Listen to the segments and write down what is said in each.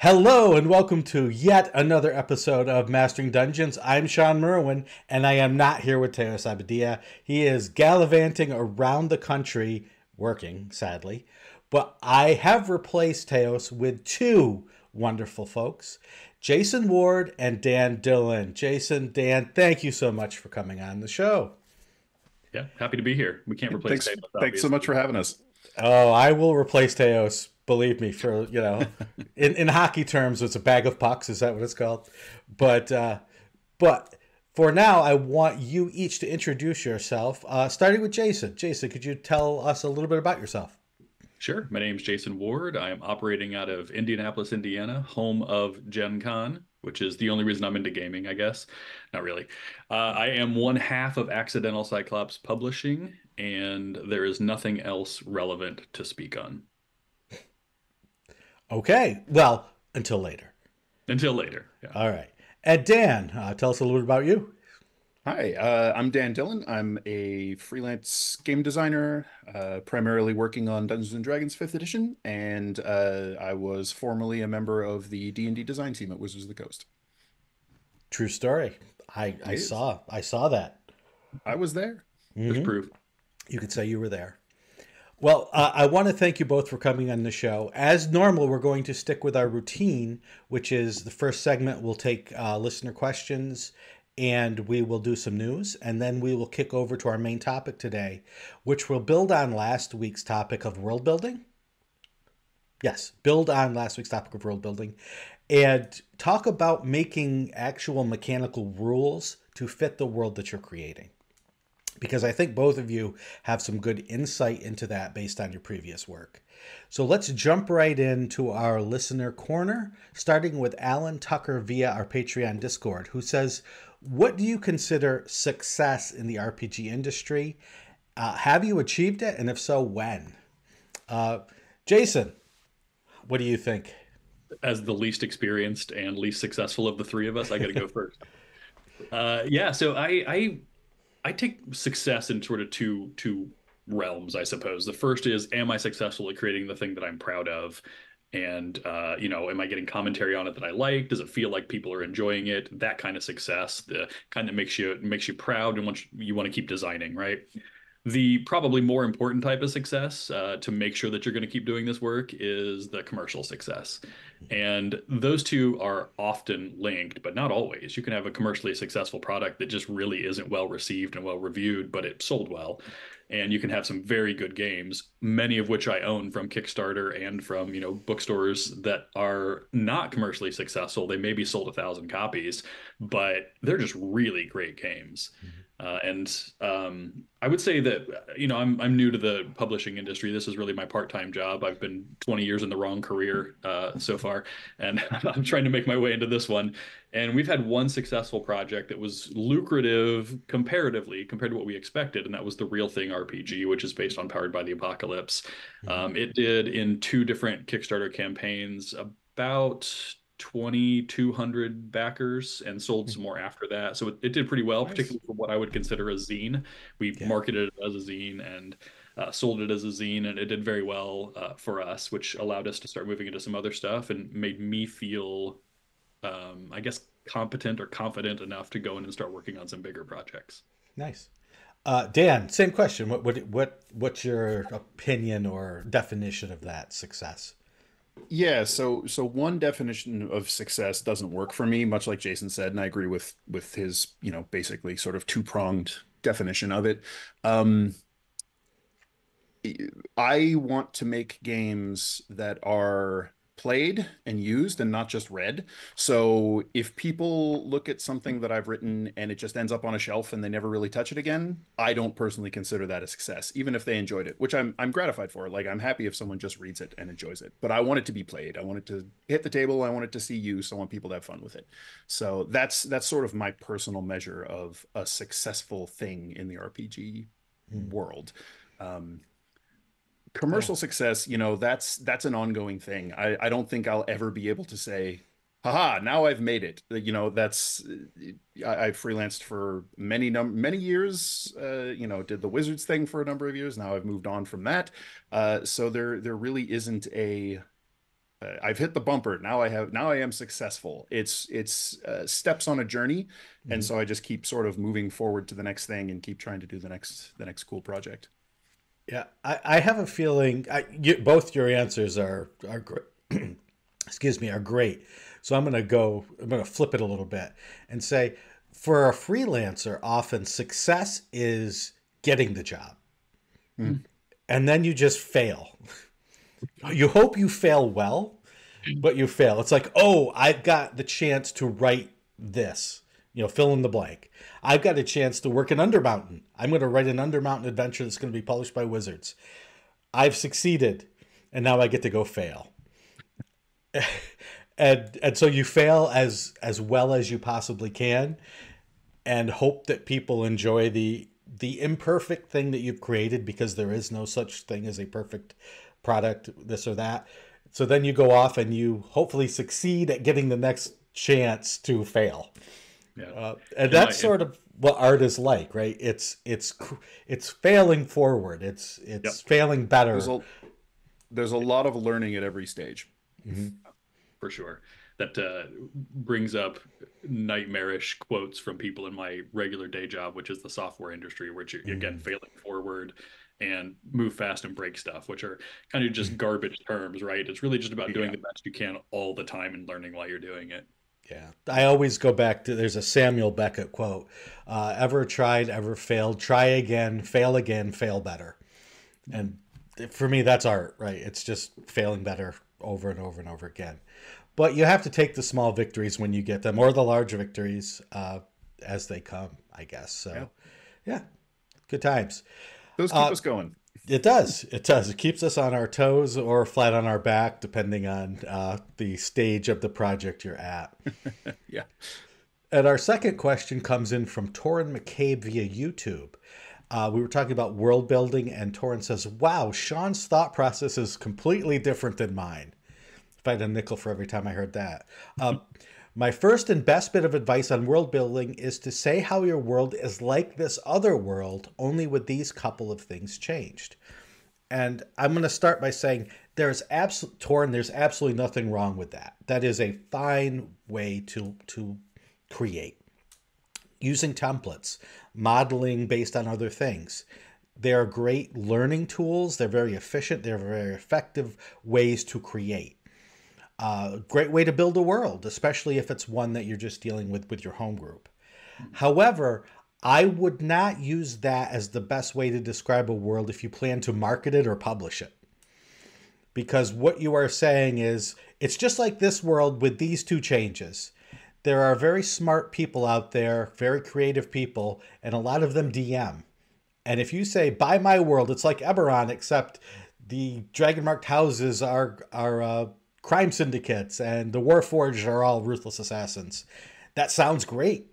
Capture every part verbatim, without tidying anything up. Hello and welcome to yet another episode of Mastering Dungeons. I'm Sean Merwin and I am not here with Teos Abadia. He is gallivanting around the country, working, sadly. But I have replaced Teos with two wonderful folks, Jason Ward and Dan Dillon. Jason, Dan, thank you so much for coming on the show. Yeah, happy to be here. We can't replace Teos. Thanks so much for having us. Oh, I will replace Teos. Believe me, for, you know, in, in hockey terms, it's a bag of pucks. Is that what it's called? But uh, but for now, I want you each to introduce yourself, uh, starting with Jason. Jason, could you tell us a little bit about yourself? Sure. My name is Jason Ward. I am operating out of Indianapolis, Indiana, home of Gen Con, which is the only reason I'm into gaming, I guess. Not really. Uh, I am one half of Accidental Cyclops Publishing, and there is nothing else relevant to speak on. Okay. Well, until later. Until later. Yeah. All right. And Dan, uh, tell us a little bit about you. Hi, uh, I'm Dan Dillon. I'm a freelance game designer, uh, primarily working on Dungeons and Dragons fifth edition, and uh, I was formerly a member of the D and D design team at Wizards of the Coast. True story. I, I saw. I saw that. I was there. Mm-hmm. There's proof. You could say you were there. Well, uh, I want to thank you both for coming on the show. As normal, we're going to stick with our routine, which is the first segment will take uh, listener questions, and we will do some news, and then we will kick over to our main topic today, which will build on last week's topic of world building. Yes, build on last week's topic of world building, and talk about making actual mechanical rules to fit the world that you're creating. Because I think both of you have some good insight into that based on your previous work. So let's jump right into our listener corner, starting with Alan Tucker via our Patreon Discord, who says, what do you consider success in the R P G industry? Uh, have you achieved it? And if so, when? Uh, Jason, what do you think? As the least experienced and least successful of the three of us, I got to go first. Uh, yeah, so I... I... I take success in sort of two two realms, I suppose. The first is, am I successful at creating the thing that I'm proud of? And, uh, you know, am I getting commentary on it that I like? Does it feel like people are enjoying it? That kind of success, the kind that makes you makes you proud and wants you, you want to keep designing, right? The probably more important type of success uh, to make sure that you're going to keep doing this work is the commercial success. And those two are often linked, but not always. You can have a commercially successful product that just really isn't well received and well reviewed, but it sold well. And you can have some very good games, many of which I own from Kickstarter and from, you know, bookstores that are not commercially successful. They maybe sold a thousand copies, but they're just really great games. Mm-hmm. Uh, and um, I would say that, you know, I'm I'm new to the publishing industry. This is really my part-time job. I've been twenty years in the wrong career uh, so far, and I'm trying to make my way into this one. And we've had one successful project that was lucrative comparatively compared to what we expected, and that was the Real Thing R P G, which is based on Powered by the Apocalypse. Um, it did in two different Kickstarter campaigns about twenty-two hundred backers and sold some more after that. So it, it did pretty well, nice. Particularly for what I would consider a zine. We yeah. marketed it as a zine and uh, sold it as a zine, and it did very well uh, for us, which allowed us to start moving into some other stuff and made me feel, um, I guess, competent or confident enough to go in and start working on some bigger projects. Nice. Uh, Dan, same question. What, what, what, what's your opinion or definition of that success? Yeah, so so one definition of success doesn't work for me, much like Jason said, and I agree with with his, you know, basically sort of two-pronged definition of it. Um, I want to make games that are played and used and not just read. So if people look at something that I've written and it just ends up on a shelf and they never really touch it again, I don't personally consider that a success, even if they enjoyed it, which I'm I'm gratified for. Like, I'm happy if someone just reads it and enjoys it, but I want it to be played. I want it to hit the table. I want it to see use. I want people to have fun with it. So that's that's sort of my personal measure of a successful thing in the R P G mm. world. Um, Commercial yeah. success, you know, that's that's an ongoing thing. I, I don't think I'll ever be able to say, haha, now I've made it. You know, that's I, I freelanced for many, num many years, uh, you know, did the Wizards thing for a number of years. Now I've moved on from that. Uh, so there there really isn't a Uh, I've hit the bumper. Now I have. Now I am successful. It's it's uh, steps on a journey, mm-hmm. and so I just keep sort of moving forward to the next thing and keep trying to do the next the next cool project. Yeah, I, I have a feeling. I, you, both your answers are are great. Excuse me, are great. So I'm going to go. I'm going to flip it a little bit and say, for a freelancer, often success is getting the job, mm. and then you just fail. You hope you fail well, but you fail. It's like, oh, I've got the chance to write this, you know, fill in the blank. I've got a chance to work in Undermountain. I'm going to write an Undermountain adventure that's going to be published by Wizards. I've succeeded, and now I get to go fail. and and so you fail as as well as you possibly can, and hope that people enjoy the the imperfect thing that you've created, because there is no such thing as a perfect product, this or that. So then you go off and you hopefully succeed at getting the next chance to fail. Yeah. Uh, and that's yeah, sort yeah. of what art is like, right? It's it's it's failing forward. It's it's yep. failing better. There's a, there's a lot of learning at every stage, mm-hmm. for sure. That uh, brings up nightmarish quotes from people in my regular day job, which is the software industry, which you're, mm-hmm. again, failing forward and move fast and break stuff, which are kind of just garbage terms, right? It's really just about doing yeah. the best you can all the time and learning while you're doing it. Yeah, I always go back to, there's a Samuel Beckett quote, uh, ever tried, ever failed, try again, fail again, fail better. And for me, that's art, right? It's just failing better over and over and over again. But you have to take the small victories when you get them, or the large victories uh, as they come, I guess. So yeah, yeah. Good times. Those keep uh, us going. It does. It does. It keeps us on our toes or flat on our back, depending on uh, the stage of the project you're at. Yeah. And our second question comes in from Torin McCabe via YouTube. Uh, we were talking about world building, and Torin says, wow, Sean's thought process is completely different than mine. If I had a nickel for every time I heard that. Um, my first and best bit of advice on world building is to say how your world is like this other world, only with these couple of things changed. And I'm going to start by saying, there's absolutely, Torin, there's absolutely nothing wrong with that. That is a fine way to, to create. Using templates, modeling based on other things. They're great learning tools. They're very efficient. They're very effective ways to create. A uh, great way to build a world, especially if it's one that you're just dealing with with your home group. However, I would not use that as the best way to describe a world if you plan to market it or publish it. Because what you are saying is, it's just like this world with these two changes. There are very smart people out there, very creative people, and a lot of them D M. And if you say, buy my world, it's like Eberron, except the dragon-marked houses are... are uh, crime syndicates, and the Warforged are all ruthless assassins. That sounds great.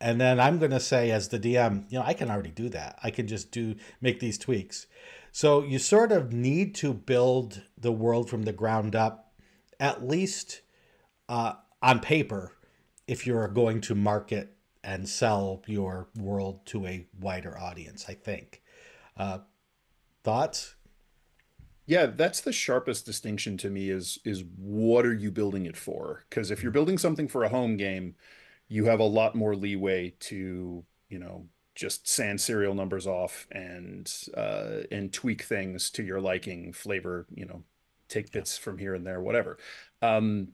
And then I'm going to say as the D M, you know, I can already do that. I can just do, make these tweaks. So you sort of need to build the world from the ground up, at least uh, on paper, if you're going to market and sell your world to a wider audience, I think. Uh, thoughts? Yeah, that's the sharpest distinction to me is, is what are you building it for? Because if you're building something for a home game, you have a lot more leeway to, you know, just sand serial numbers off and, uh, and tweak things to your liking, flavor, you know, take bits from here and there, whatever. Um,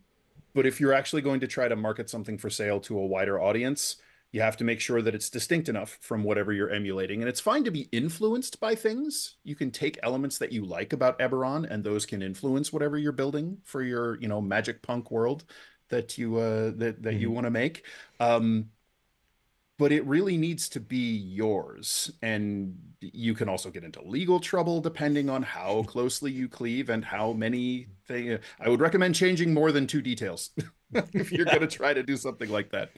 but if you're actually going to try to market something for sale to a wider audience, you have to make sure that it's distinct enough from whatever you're emulating. And it's fine to be influenced by things. You can take elements that you like about Eberron, and those can influence whatever you're building for your, you know, magic punk world that you uh, that, that mm-hmm. you want to make. Um, but it really needs to be yours. And you can also get into legal trouble depending on how closely you cleave and how many things. I would recommend changing more than two details if you're yeah. going to try to do something like that.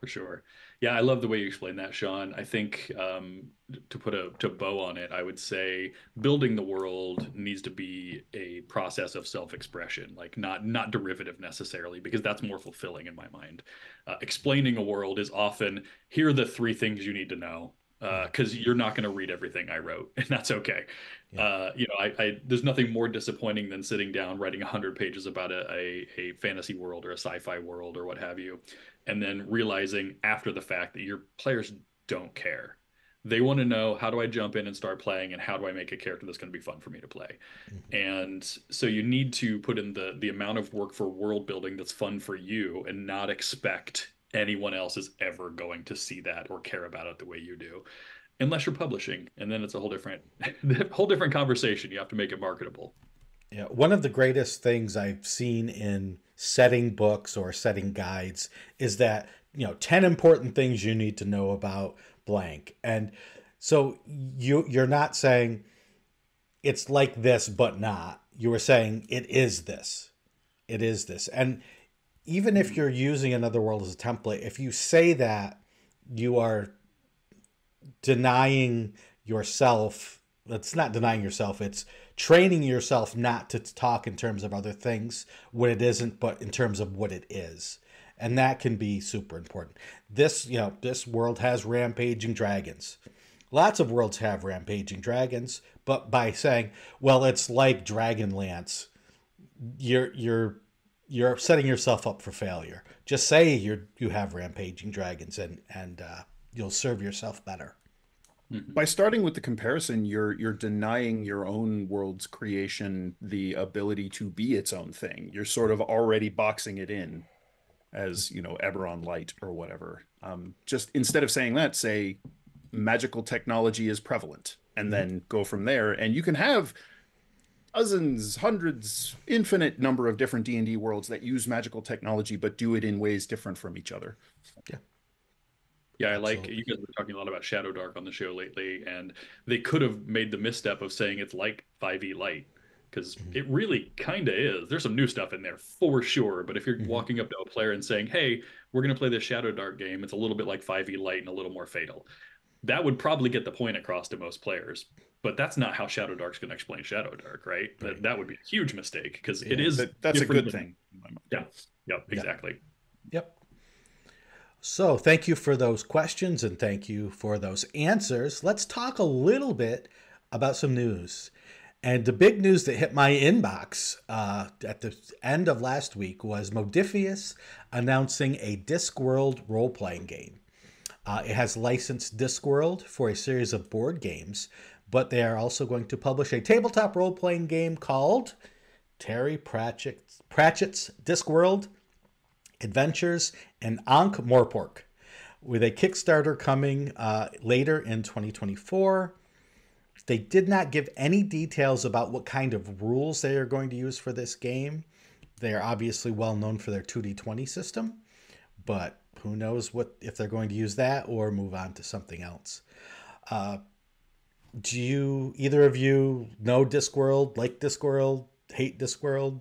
For sure. Yeah, I love the way you explain that, Sean. I think um, to put a to bow on it, I would say building the world needs to be a process of self-expression, like not not derivative necessarily, because that's more fulfilling in my mind. Uh, explaining a world is often, here are the three things you need to know. because uh, you're not going to read everything I wrote, and that's okay. Yeah. Uh, you know, I, I there's nothing more disappointing than sitting down writing one hundred pages about a, a, a fantasy world or a sci-fi world or what have you, and then realizing after the fact that your players don't care. They want to know, how do I jump in and start playing, and how do I make a character that's going to be fun for me to play? Mm-hmm. And so you need to put in the the amount of work for world building that's fun for you, and not expect anyone else is ever going to see that or care about it the way you do, unless you're publishing, and then it's a whole different whole different conversation. You have to make it marketable. Yeah, one of the greatest things I've seen in setting books or setting guides is that, you know, ten important things you need to know about blank. And so you you're not saying it's like this but not. You were saying it is this. It is this. And even if you're using another world as a template, if you say that, you are denying yourself. It's not denying yourself. It's training yourself not to talk in terms of other things, what it isn't, but in terms of what it is. And that can be super important. This, you know, this world has rampaging dragons. Lots of worlds have rampaging dragons, but by saying, well, it's like Dragonlance, you're you're you're setting yourself up for failure. Just say you you have rampaging dragons, and and uh, you'll serve yourself better. By starting with the comparison, you're you're denying your own world's creation the ability to be its own thing. You're sort of already boxing it in as, you know, Eberron Light or whatever. Um, just instead of saying that, say magical technology is prevalent, and then go from there. And you can have dozens, hundreds, infinite number of different D and D worlds that use magical technology, but do it in ways different from each other. Yeah. Yeah, I like, you guys were talking a lot about Shadow Dark on the show lately, and they could have made the misstep of saying it's like five E Light, because mm-hmm. it really kind of is. There's some new stuff in there for sure, but if you're mm-hmm. walking up to a player and saying, hey, we're going to play this Shadow Dark game, it's a little bit like five E Light and a little more fatal, that would probably get the point across to most players. But that's not how Shadow Dark's going to explain Shadow Dark, right? right. That, that would be a huge mistake, because yeah, it is that, that's a good than, thing. Yeah, yep, exactly. Yep. yep. So thank you for those questions, and thank you for those answers. Let's talk a little bit about some news. And the big news that hit my inbox uh, at the end of last week was Modiphius announcing a Discworld role-playing game. Uh, it has licensed Discworld for a series of board games, but they are also going to publish a tabletop role-playing game called Terry Pratchett's, Pratchett's Discworld Adventures in Ankh-Morpork, with a Kickstarter coming uh, later in twenty twenty-four. They did not give any details about what kind of rules they are going to use for this game. They are obviously well known for their two D twenty system, but who knows what if they're going to use that or move on to something else. Uh, do you, either of you, know Discworld, like Discworld, hate Discworld?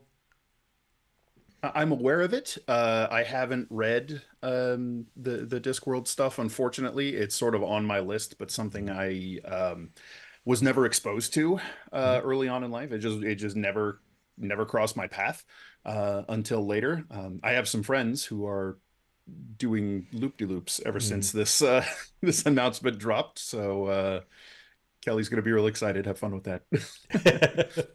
I'm aware of it. Uh, I haven't read um, the, the Discworld stuff, unfortunately. It's sort of on my list, but something I... Um, was never exposed to uh, early on in life. It just it just never never crossed my path uh, until later. Um, I have some friends who are doing loop-de-loops ever mm. since this uh, this announcement dropped. So uh, Kelly's going to be real excited. Have fun with that.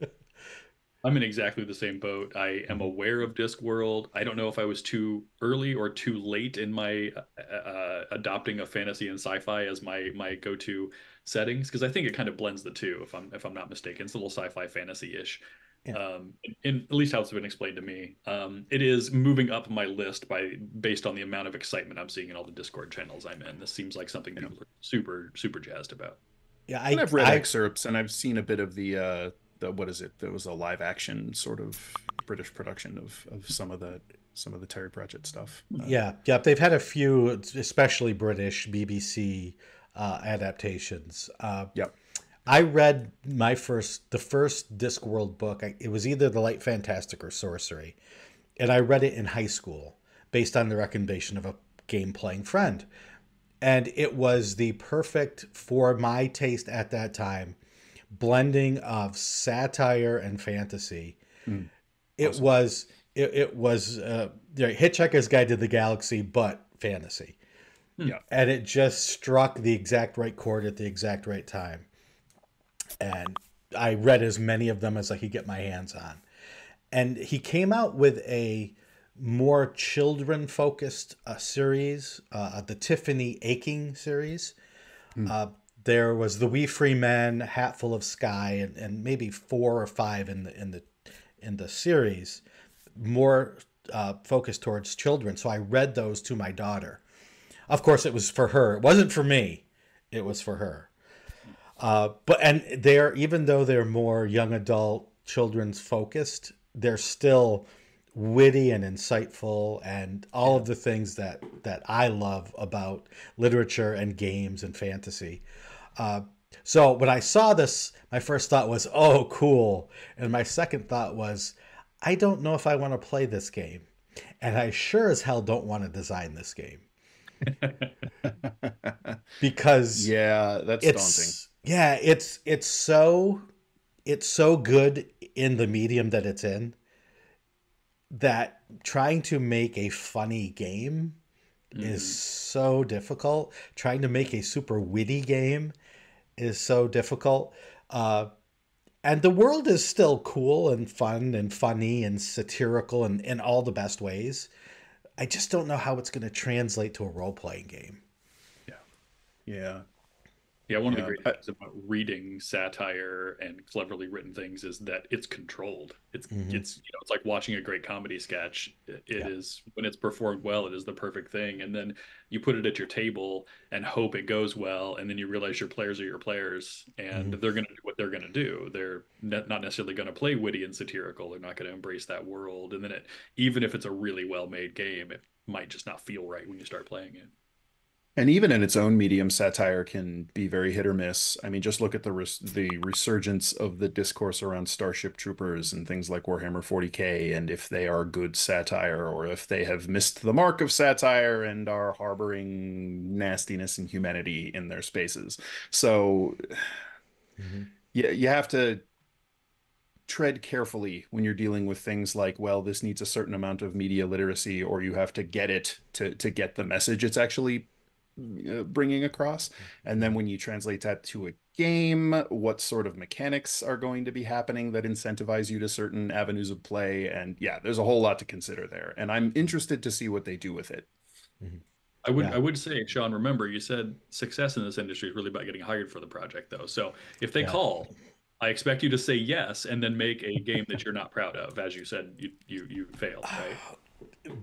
I'm in exactly the same boat. I am aware of Discworld. I don't know if I was too early or too late in my uh, adopting of fantasy and sci-fi as my my go-to settings, because I think it kind of blends the two. If I'm if I'm not mistaken, it's a little sci-fi fantasy-ish, yeah. um, in at least how it's been explained to me. Um, it is moving up my list by based on the amount of excitement I'm seeing in all the Discord channels I'm in. This seems like something people are super super jazzed about. Yeah, I, I've read I, excerpts and I've seen a bit of the. Uh... The, what is it? There was a live action sort of British production of, of some of the some of the Terry Pratchett stuff. Uh, yeah, yeah, they've had a few, especially British B B C uh, adaptations. Uh, yeah, I read my first the first Discworld book. I, it was either the Light Fantastic or Sorcery, and I read it in high school based on the recommendation of a game playing friend, and it was the perfect for my taste at that time. Blending of satire and fantasy. Mm, it awesome. was it, it was uh, you know, Hitchhiker's Guide to the Galaxy, but fantasy. Yeah. And it just struck the exact right chord at the exact right time. And I read as many of them as I could get my hands on. And he came out with a more children-focused uh, series, uh, the Tiffany Aching series. Mm. Uh, there was The Wee Free Men, Hatful of Sky, and, and maybe four or five in the in the in the series, more uh, focused towards children. So I read those to my daughter. Of course, it was for her. It wasn't for me. It was for her. Uh, but and they're even though they're more young adult, children's focused, they're still witty and insightful and all of the things that that I love about literature and games and fantasy. Uh, so when I saw this, my first thought was, oh, cool. And my second thought was, I don't know if I want to play this game. And I sure as hell don't want to design this game. Because yeah, that's it's, daunting. Yeah, it's it's so it's so good in the medium that it's in, that trying to make a funny game mm. is so difficult. Trying to make a super witty game is so difficult. Uh, and the world is still cool and fun and funny and satirical and in all the best ways. I just don't know how it's going to translate to a role-playing game. Yeah. Yeah. Yeah, one yeah. of the great things about reading satire and cleverly written things is that it's controlled. It's mm-hmm. it's you know, it's like watching a great comedy sketch. It yeah. is, when it's performed well, it is the perfect thing. And then you put it at your table and hope it goes well, and then you realize your players are your players, and mm-hmm. they're going to do what they're going to do. They're not necessarily going to play witty and satirical. They're not going to embrace that world. And then it, even if it's a really well-made game, it might just not feel right when you start playing it. And even in its own medium, satire can be very hit or miss. I mean, just look at the res the resurgence of the discourse around Starship Troopers and things like Warhammer forty K, and if they are good satire or if they have missed the mark of satire and are harboring nastiness and humanity in their spaces. So mm-hmm. yeah, you have to tread carefully when you're dealing with things like, well, this needs a certain amount of media literacy, or you have to get it to, to get the message it's actually bringing across. And then when you translate that to a game, what sort of mechanics are going to be happening that incentivize you to certain avenues of play? And yeah, there's a whole lot to consider there, and I'm interested to see what they do with it. Mm-hmm. I would yeah. I would say, Sean, remember you said success in this industry is really about getting hired for the project, though. So if they yeah. call, I expect you to say yes and then make a game that you're not proud of. As you said, you you, you failed, right?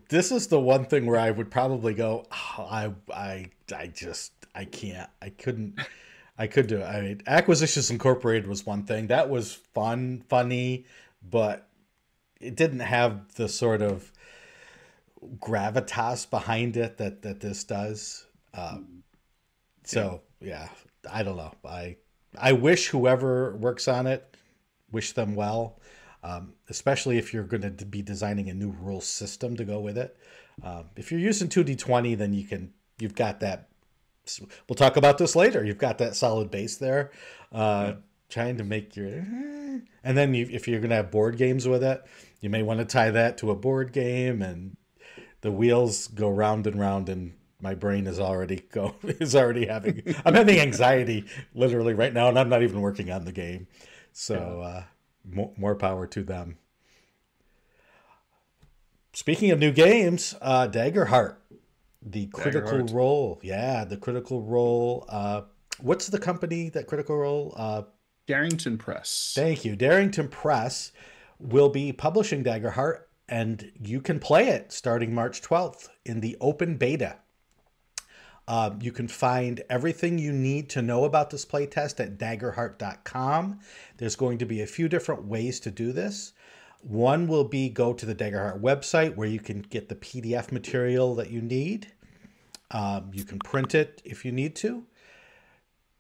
This is the one thing where I would probably go, oh, I, I, I just, I can't, I couldn't, I could do it. I mean, Acquisitions Incorporated was one thing that was fun, funny, but it didn't have the sort of gravitas behind it that, that this does. Um, so yeah, I don't know. I, I wish whoever works on it, wish them well. Um, especially if you're going to be designing a new rule system to go with it. Um, if you're using two D twenty, then you can, you've got that. We'll talk about this later. You've got that solid base there, uh, yeah. trying to make your, and then you, if you're going to have board games with it, you may want to tie that to a board game, and the wheels go round and round, and my brain is already go is already having, I'm having anxiety literally right now, and I'm not even working on the game. So, yeah. uh, more power to them. Speaking of new games, uh, Daggerheart, the Critical Daggerheart. Role. Yeah, the Critical Role. Uh, what's the company that Critical Role? Uh, Darrington Press. Thank you. Darrington Press will be publishing Daggerheart, and you can play it starting March twelfth in the open beta. Uh, you can find everything you need to know about this playtest at daggerheart dot com. There's going to be a few different ways to do this. One will be go to the Daggerheart website, where you can get the P D F material that you need. Um, you can print it if you need to.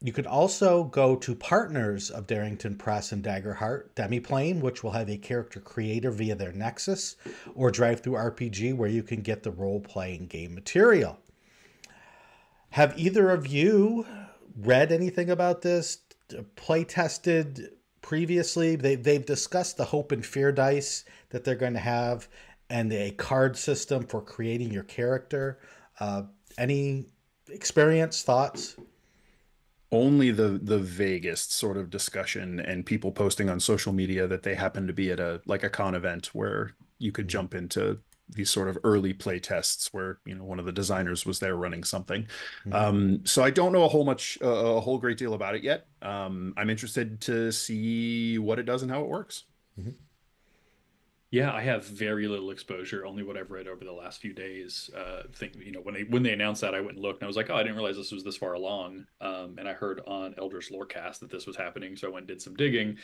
You can also go to partners of Darrington Press and Daggerheart, Demiplane, which will have a character creator via their Nexus, or Drive Through R P G, where you can get the role-playing game material. Have either of you read anything about this, play tested previously? They, they've discussed the hope and fear dice that they're going to have, and a card system for creating your character. Uh, any experience, thoughts? Only the the vaguest sort of discussion and people posting on social media that they happen to be at a like a con event where you could jump into these sort of early play tests where, you know, one of the designers was there running something. Mm-hmm. Um, so I don't know a whole much, uh, a whole great deal about it yet. Um, I'm interested to see what it does and how it works. Mm-hmm. Yeah, I have very little exposure, only what I've read over the last few days. Uh, think, you know, when they when they announced that, I went and looked, and I was like, oh, I didn't realize this was this far along. Um, and I heard on Elder's Lorecast that this was happening, so I went and did some digging.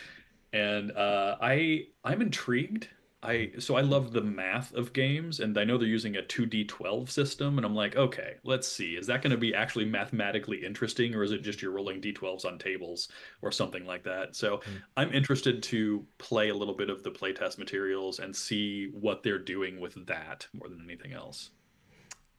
And uh, I I'm intrigued. I so I love the math of games, and I know they're using a two D twelve system, and I'm like, okay, let's see, is that going to be actually mathematically interesting, or is it just you're rolling D twelves on tables or something like that? So mm-hmm. I'm interested to play a little bit of the playtest materials and see what they're doing with that more than anything else.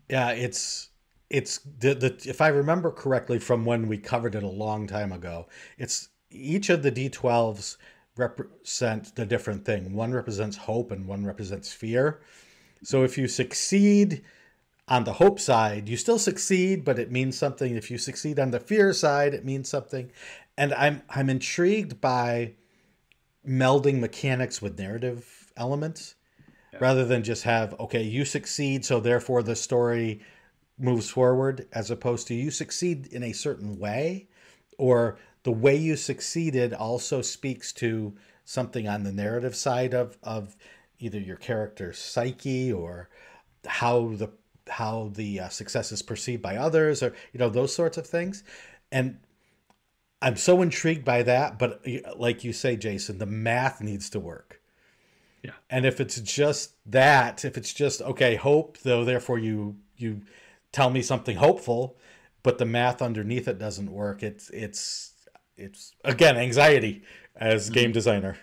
Yeah, it's it's the, the if I remember correctly from when we covered it a long time ago, it's each of the D twelves represent the different thing. One represents hope and one represents fear. So if you succeed on the hope side, you still succeed, but it means something. If you succeed on the fear side, it means something. And I'm I'm intrigued by melding mechanics with narrative elements, yeah. rather than just have, okay, you succeed, so therefore the story moves forward, as opposed to you succeed in a certain way, or the way you succeeded also speaks to something on the narrative side of, of either your character's psyche or how the how the uh, success is perceived by others, or, you know, those sorts of things. And I'm so intrigued by that. But like you say, Jason, the math needs to work. Yeah. And if it's just that, if it's just, okay, hope, though, therefore you you tell me something hopeful, but the math underneath it doesn't work. It's it's. It's, again, anxiety as game designer.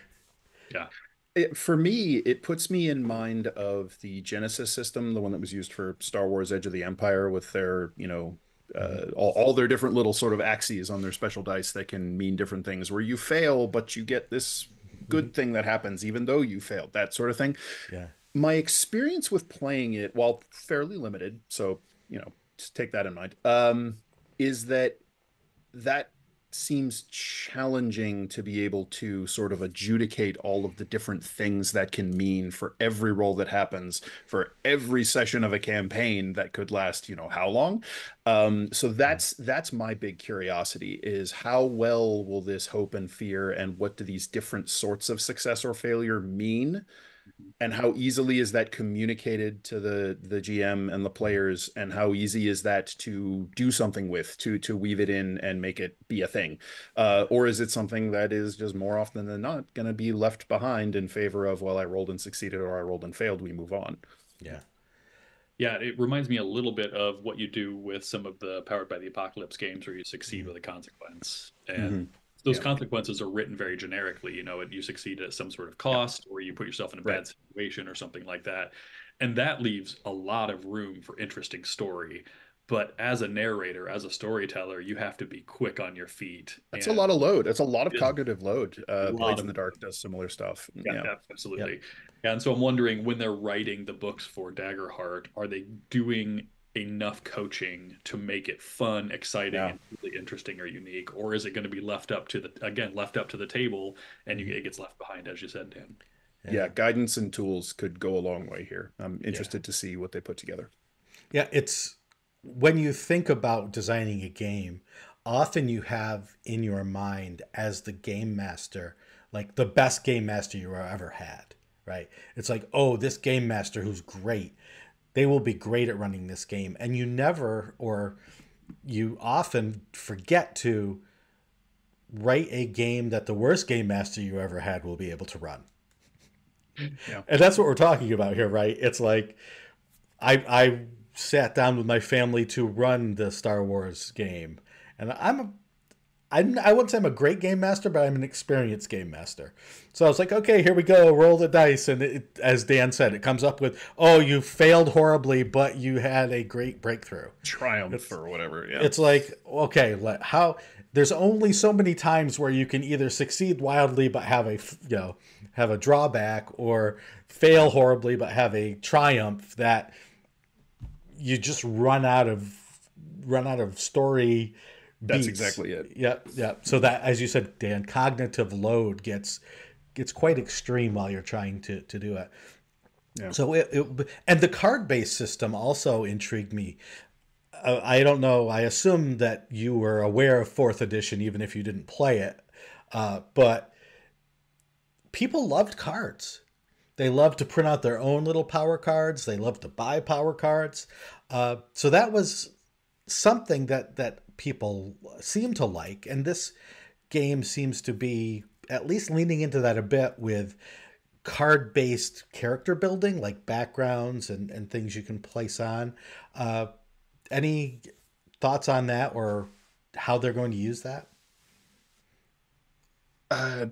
Yeah. It, for me, it puts me in mind of the Genesis system, the one that was used for Star Wars Edge of the Empire with their, you know, uh, all, all their different little sort of axes on their special dice that can mean different things, where you fail, but you get this good thing that happens even though you failed, that sort of thing. Yeah. My experience with playing it, while fairly limited, so, you know, just take that in mind, um, is that that seems challenging to be able to sort of adjudicate all of the different things that can mean for every roll that happens for every session of a campaign that could last, you know, how long? Um, so that's that's my big curiosity, is how well will this hope and fear and what do these different sorts of success or failure mean? And how easily is that communicated to the the G M and the players, and how easy is that to do something with, to to weave it in and make it be a thing? Uh, or is it something that is just more often than not going to be left behind in favor of, well, I rolled and succeeded, or I rolled and failed, we move on? Yeah. Yeah, it reminds me a little bit of what you do with some of the Powered by the Apocalypse games where you succeed mm-hmm. with a consequence. And mm-hmm. those yeah. consequences are written very generically. You know, you succeed at some sort of cost, yeah. or you put yourself in a right. bad situation or something like that. And that leaves a lot of room for interesting story. But as a narrator, as a storyteller, you have to be quick on your feet. That's and a lot of load. That's a lot of cognitive load. Uh, Blades in the Dark does similar stuff. Yeah, yeah. absolutely. Yeah. And so I'm wondering, when they're writing the books for Daggerheart, are they doing enough coaching to make it fun, exciting, yeah. and really interesting or unique? Or is it going to be left up to the, again, left up to the table, and you, it gets left behind, as you said, Dan? Yeah, yeah, guidance and tools could go a long way here. I'm interested yeah. to see what they put together. Yeah, it's, when you think about designing a game, often you have in your mind, as the game master, like the best game master you ever had, right? It's like, oh, this game master who's great, they will be great at running this game. And you never, or you often forget to write a game that the worst game master you ever had will be able to run. Yeah. And that's what we're talking about here, right? It's like, I, I sat down with my family to run the Star Wars game. And I'm, a, I'm I wouldn't say I'm a great game master, but I'm an experienced game master. So I was like, okay, here we go, roll the dice. And it, as Dan said, it comes up with, oh, you failed horribly, but you had a great breakthrough. Triumph it's, or whatever, yeah. It's like, okay, let, how there's only so many times where you can either succeed wildly but have a, you know, have a drawback, or fail horribly but have a triumph, that you just run out of run out of story beats. That's exactly it. Yeah, yeah. So that, as you said, Dan, cognitive load gets gets quite extreme while you're trying to to do it. Yeah. So it, it and the card based system also intrigued me. I don't know. I assume that you were aware of fourth edition, even if you didn't play it. Uh, but people loved cards. They loved to print out their own little power cards. They loved to buy power cards. Uh, so that was something that, that people seem to like. And this game seems to be at least leaning into that a bit with card-based character building, like backgrounds and, and things you can place on. Uh, Any thoughts on that or how they're going to use that? Uh,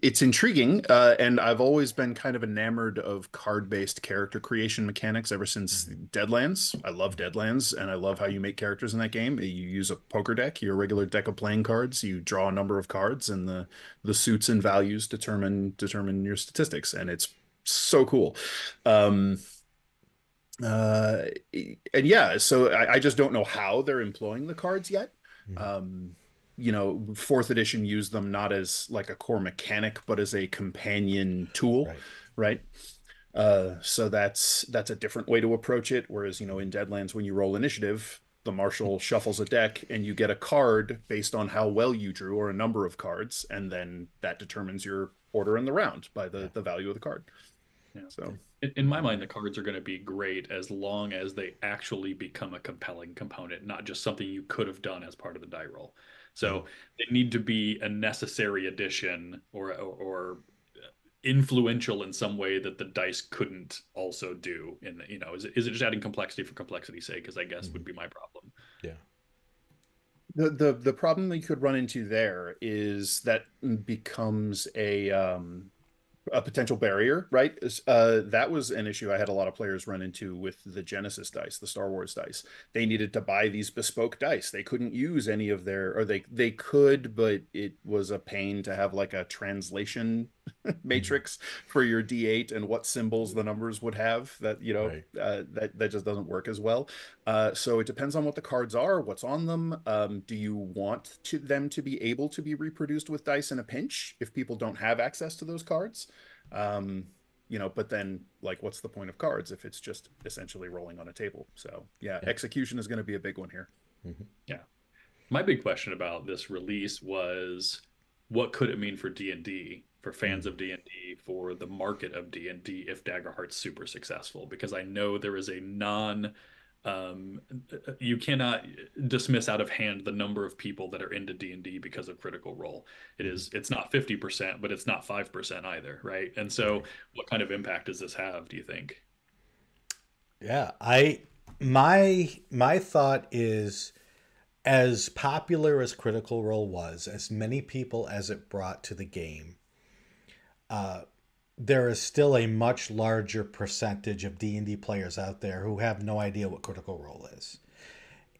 it's intriguing. Uh, and I've always been kind of enamored of card-based character creation mechanics ever since Deadlands. I love Deadlands, and I love how you make characters in that game. You use a poker deck, your regular deck of playing cards. You draw a number of cards, and the, the suits and values determine determine your statistics. And it's so cool. Um uh and yeah so I, I just don't know how they're employing the cards yet. Mm. Um you know, fourth edition used them not as like a core mechanic but as a companion tool, right, right? Uh so that's that's a different way to approach it, whereas, you know, in Deadlands when you roll initiative, the marshal shuffles a deck and you get a card based on how well you drew, or a number of cards, and then that determines your order in the round by the, the value of the card. Yeah, so in my mind, the cards are going to be great as long as they actually become a compelling component, not just something you could have done as part of the die roll. So they need to be a necessary addition or, or, or influential in some way that the dice couldn't also do. And, you know, is it, is it just adding complexity for complexity's sake? Because I guess mm-hmm. would be my problem. Yeah. The, the, the problem that you could run into there is that becomes a... Um, a potential barrier, right? Uh, that was an issue I had a lot of players run into with the Genesis dice, the Star Wars dice. They needed to buy these bespoke dice. They couldn't use any of their, or they they could, but it was a pain to have like a translation matrix for your D eight and what symbols the numbers would have. That, you know, right. uh, that, that just doesn't work as well. Uh, so it depends on what the cards are, what's on them. Um, do you want to, them to be able to be reproduced with dice in a pinch if people don't have access to those cards? Um, you know, but then like, what's the point of cards if it's just essentially rolling on a table? So yeah, yeah. Execution is going to be a big one here. Mm-hmm. Yeah. My big question about this release was, what could it mean for D and D? For fans of D and D, for the market of D and D, if Daggerheart's super successful, because I know there is a non, um, you cannot dismiss out of hand the number of people that are into D and D because of Critical Role. It is, it's not fifty percent, but it's not five percent either, right? And so what kind of impact does this have, do you think? Yeah, I, my, my thought is, as popular as Critical Role was, as many people as it brought to the game, Uh, there is still a much larger percentage of D and D players out there who have no idea what Critical Role is.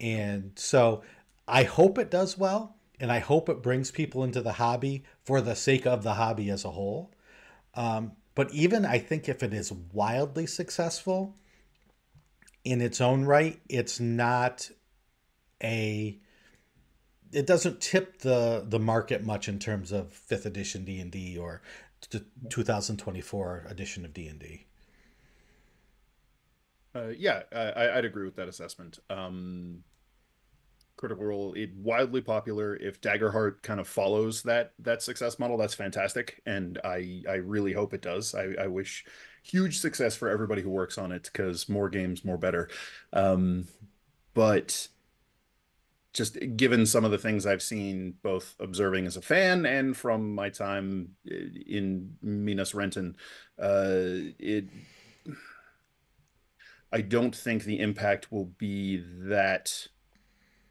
And so I hope it does well, and I hope it brings people into the hobby for the sake of the hobby as a whole. Um, but even I think if it is wildly successful in its own right, it's not a... It doesn't tip the, the market much in terms of fifth edition D and D or... the two thousand twenty-four edition of D and D. Uh, yeah, I, I'd agree with that assessment. Um, Critical Role, it wildly popular. If Daggerheart kind of follows that that success model, that's fantastic, and I I really hope it does. I, I wish huge success for everybody who works on it, because more games, more better. Um, but. Just given some of the things I've seen, both observing as a fan and from my time in Minas Renton, uh, it, I don't think the impact will be that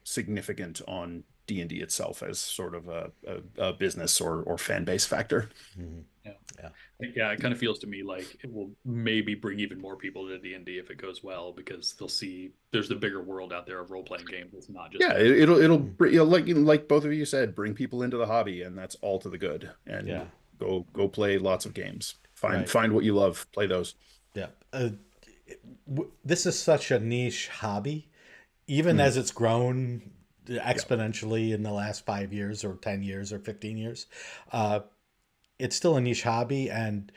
significant on D and D itself as sort of a, a, a business or, or fan base factor. Mm-hmm. Yeah. Yeah. Yeah, it kind of feels to me like it will maybe bring even more people to D and D if it goes well, because they'll see there's the bigger world out there of role-playing games. It's not just yeah, it, it'll it'll you know, like like both of you said, bring people into the hobby, and that's all to the good. And yeah. go go play lots of games. Find right. find what you love, play those. Yeah, uh, this is such a niche hobby. even mm. as it's grown exponentially yeah. in the last five years or ten years or fifteen years, uh, it's still a niche hobby. And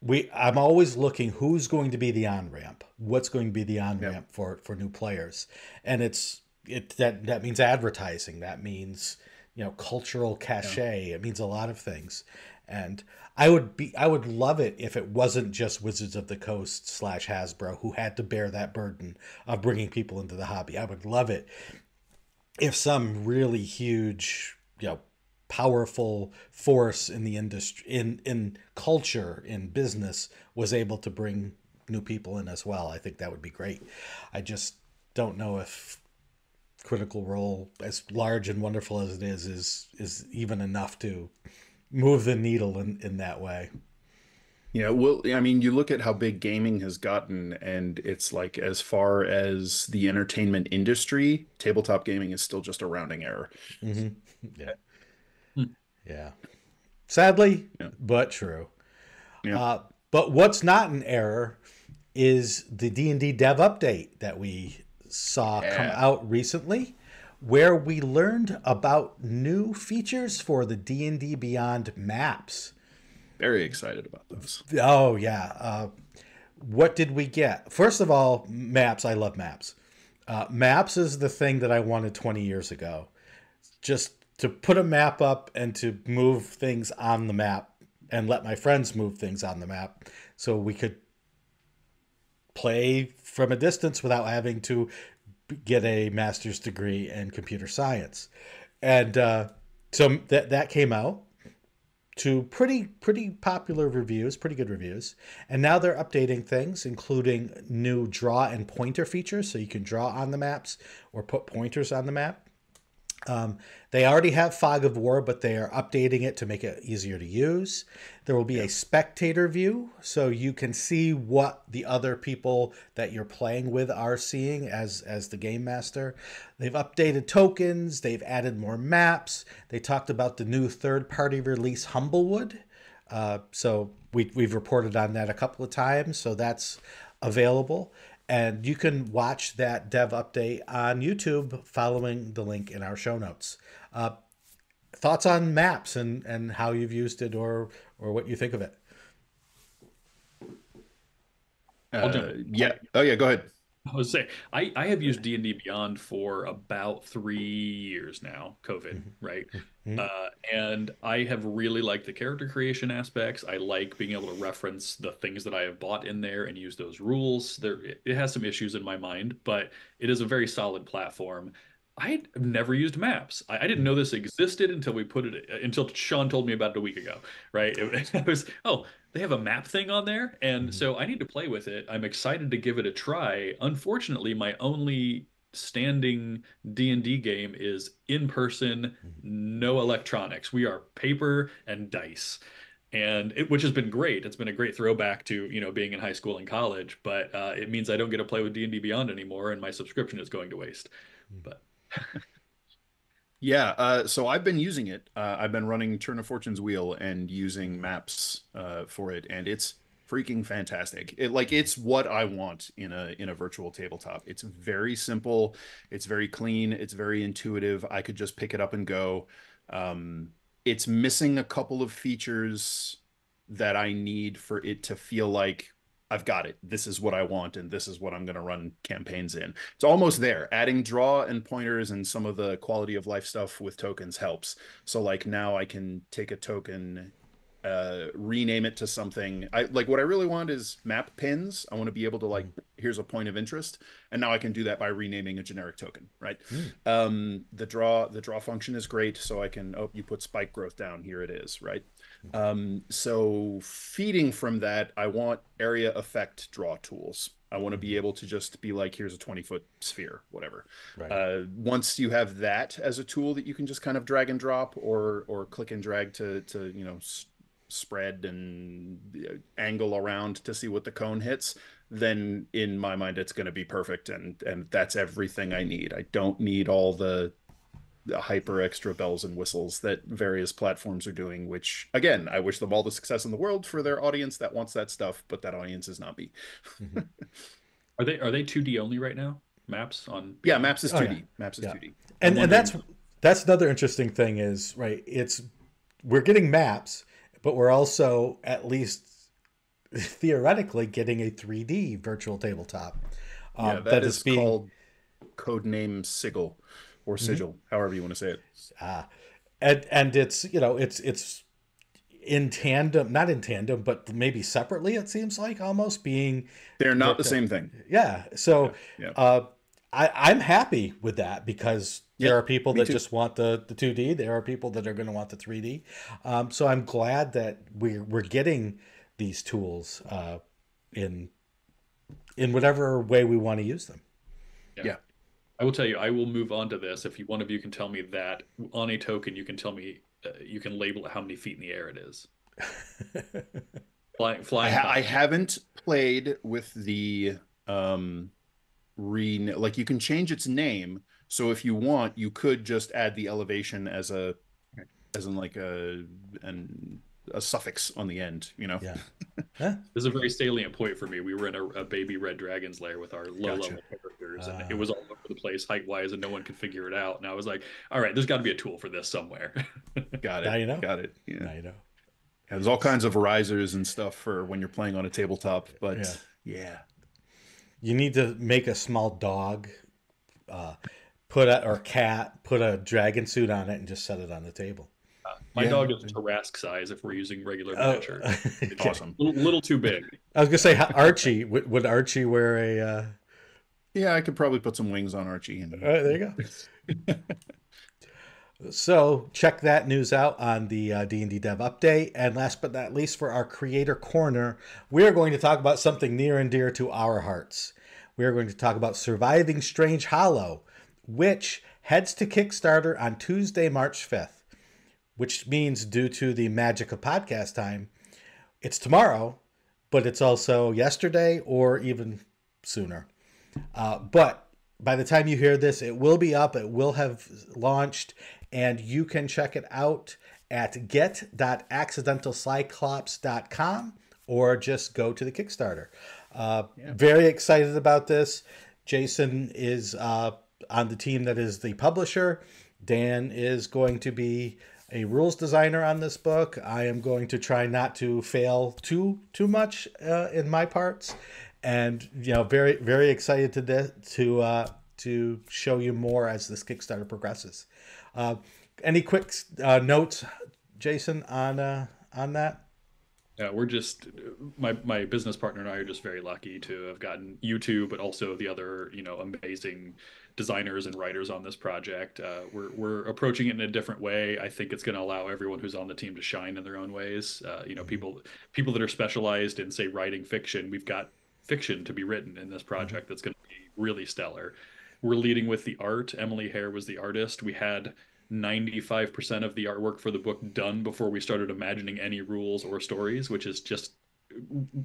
we, I'm always looking who's going to be the on-ramp, what's going to be the on-ramp yep. for, for new players. And it's, it, that, that means advertising. That means, you know, cultural cachet. Yeah. It means a lot of things. And I would be, I would love it if it wasn't just Wizards of the Coast slash Hasbro who had to bear that burden of bringing people into the hobby. I would love it if some really huge, you know, powerful force in the industry, in in culture, in business, was able to bring new people in as well. I think that would be great. I just don't know if Critical Role, as large and wonderful as it is, is is even enough to move the needle in in that way. Yeah, well, I mean, you look at how big gaming has gotten, and it's like, as far as the entertainment industry, tabletop gaming is still just a rounding error. Mm-hmm. Yeah. Yeah, sadly, yeah. but true. Yeah. Uh, but what's not an error is the D and D dev update that we saw yeah. come out recently, where we learned about new features for the D and D Beyond maps. Very excited about those. Oh, yeah. Uh, what did we get? First of all, maps. I love maps. Uh, maps is the thing that I wanted twenty years ago. Just to put a map up and to move things on the map and let my friends move things on the map so we could play from a distance without having to get a master's degree in computer science. And uh, so that, that came out to pretty, pretty popular reviews, pretty good reviews. And now they're updating things, including new draw and pointer features. So you can draw on the maps or put pointers on the map. Um, they already have Fog of War, but they are updating it to make it easier to use. There will be yeah. a spectator view, so you can see what the other people that you're playing with are seeing as, as the game master. They've updated tokens. They've added more maps. They talked about the new third-party release, Humblewood. Uh, so we, we've reported on that a couple of times, so that's available. And you can watch that dev update on YouTube following the link in our show notes. Uh, thoughts on maps and, and how you've used it or or what you think of it? Uh, yeah. Oh, yeah, go ahead. I was saying, I, I have used D and D Beyond for about three years now, COVID, right? Mm-hmm. uh, and I have really liked the character creation aspects. I like being able to reference the things that I have bought in there and use those rules. There, it has some issues in my mind, but it is a very solid platform. I have never used maps. I, I didn't know this existed until we put it, until Sean told me about it a week ago, right? It, it was, oh, they have a map thing on there. And mm-hmm. so I need to play with it. I'm excited to give it a try. Unfortunately, my only standing D and D game is in person, mm-hmm. no electronics. We are paper and dice. And it, which has been great. It's been a great throwback to, you know, being in high school and college, but uh, it means I don't get to play with D and D Beyond anymore. And my subscription is going to waste, mm-hmm. but yeah, uh, so I've been using it. Uh, I've been running Turn of Fortune's wheel and using maps uh, for it, and it's freaking fantastic. It, like, it's what I want in a in a virtual tabletop. It's very simple. It's very clean. It's very intuitive. I could just pick it up and go. Um, it's missing a couple of features that I need for it to feel like I've got it. This is what I want, and this is what I'm going to run campaigns in. It's almost there. Adding draw and pointers and some of the quality of life stuff with tokens helps. So, like, now I can take a token, uh, rename it to something. I like what I really want is map pins. I want to be able to, like, here's a point of interest, and now I can do that by renaming a generic token, right? Mm. Um, the draw, the draw function is great, so I can, oh, you put spike growth down, here it is, right? Um, so feeding from that, I want area effect draw tools. I want to be able to just be like, here's a twenty foot sphere, whatever. Right. Uh, once you have that as a tool that you can just kind of drag and drop or, or click and drag to, to, you know, s spread and angle around to see what the cone hits, then in my mind, it's going to be perfect. And, and that's everything I need. I don't need all the hyper extra bells and whistles that various platforms are doing, which, again, I wish them all the success in the world for their audience that wants that stuff, but that audience is not me. Mm-hmm. Are they are they two D only right now? maps on? Yeah, maps is two D. Oh, yeah. Maps is yeah. two D. And, and that's that's another interesting thing is, right, it's we're getting maps, but we're also at least theoretically getting a three D virtual tabletop. Um, yeah, that, that is, is being... called codename Sigil or Sigil, mm-hmm. however you want to say it. Ah, uh, and and it's, you know, it's it's in tandem, not in tandem, but maybe separately. It seems like almost being they're not the, the same thing. Yeah. So yeah, yeah. Uh, I I'm happy with that because there yeah, are people that too. just want the the two D. There are people that are going to want the three D. Um, so I'm glad that we're we're getting these tools uh, in in whatever way we want to use them. Yeah. yeah. I will tell you, I will move on to this. If you, one of you can tell me that on a token, you can tell me, uh, you can label how many feet in the air it is. flying, flying. I, ha I haven't played with the um, re like you can change its name. So if you want, you could just add the elevation as a, okay. as in like a an. a suffix on the end, you know. Yeah. Huh? This is a very salient point for me. We were in a, a baby Red Dragon's Lair with our low gotcha. level characters, uh, and it was all over the place height wise, and no one could figure it out. And I was like, "All right, there's got to be a tool for this somewhere." Got it. Now you know. Got it. Yeah. Now you know. Yeah, there's all kinds of risers and stuff for when you're playing on a tabletop, but yeah, yeah. you need to make a small dog, uh, put a or cat, put a dragon suit on it, and just set it on the table. My yeah. dog is Tarrasque size if we're using regular miniature. Oh. It's awesome. A little, little too big. I was going to say, Archie, would, would Archie wear a... Uh... Yeah, I could probably put some wings on Archie. And... All right, there you go. So check that news out on the uh, D and D Dev Update. And last but not least, for our Creator Corner, we are going to talk about something near and dear to our hearts. We are going to talk about Surviving Strange Hollow, which heads to Kickstarter on Tuesday, March fifth. Which means due to the magic of podcast time, it's tomorrow, but it's also yesterday or even sooner. Uh, but by the time you hear this, it will be up, it will have launched, and you can check it out at get dot accidental cyclops dot com or just go to the Kickstarter. Uh, yeah. Very excited about this. Jason is uh, on the team that is the publisher. Dan is going to be a rules designer on this book. I am going to try not to fail too too much uh, in my parts, and you know, very very excited to this, to uh, to show you more as this Kickstarter progresses. Uh, any quick uh, notes, Jason, on uh, on that? Yeah, we're just my my business partner and I are just very lucky to have gotten you two, but also the other you know amazing designers and writers on this project. Uh, we're, we're approaching it in a different way. I think it's going to allow everyone who's on the team to shine in their own ways. Uh, you know, people people that are specialized in, say, writing fiction, we've got fiction to be written in this project that's going to be really stellar. We're leading with the art. Emily Hare was the artist. We had ninety-five percent of the artwork for the book done before we started imagining any rules or stories, which is just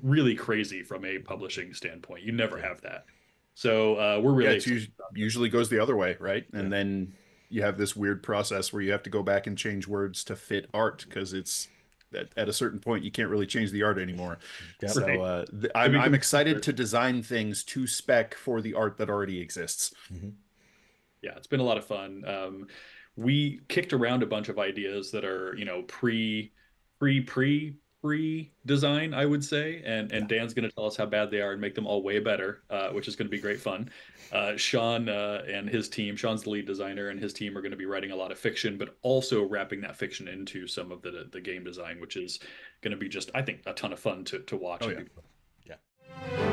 really crazy from a publishing standpoint. You never have that. So uh, we're really yeah, it usually goes the other way, right? And yeah. then you have this weird process where you have to go back and change words to fit art because it's at, at a certain point you can't really change the art anymore. Yep. So uh, I'm, I'm excited to design things to spec for the art that already exists. Mm-hmm. Yeah, it's been a lot of fun. Um, we kicked around a bunch of ideas that are you know pre pre pre. Pre-design, I would say, and and yeah. Dan's going to tell us how bad they are and make them all way better, uh, which is going to be great fun. Uh, Sean uh, and his team, Sean's the lead designer, and his team are going to be writing a lot of fiction, but also wrapping that fiction into some of the the game design, which is going to be just, I think, a ton of fun to to watch. Oh, yeah. yeah.